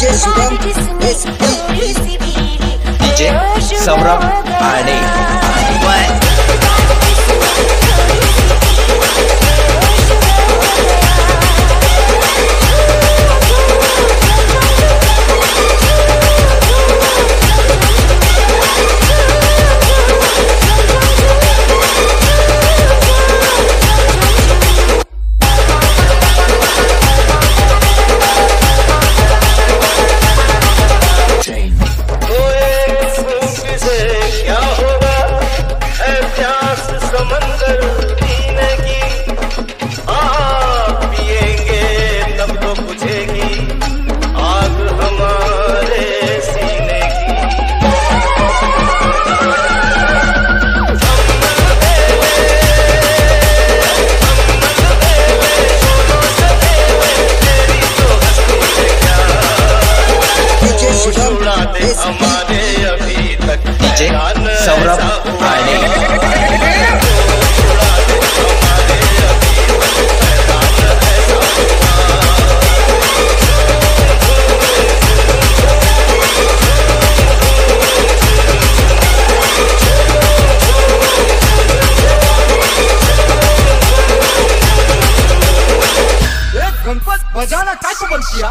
DJ Shubham, DJ Samram Ane. हमारे अभी तक सौरभ बजाना टाइप बन गया।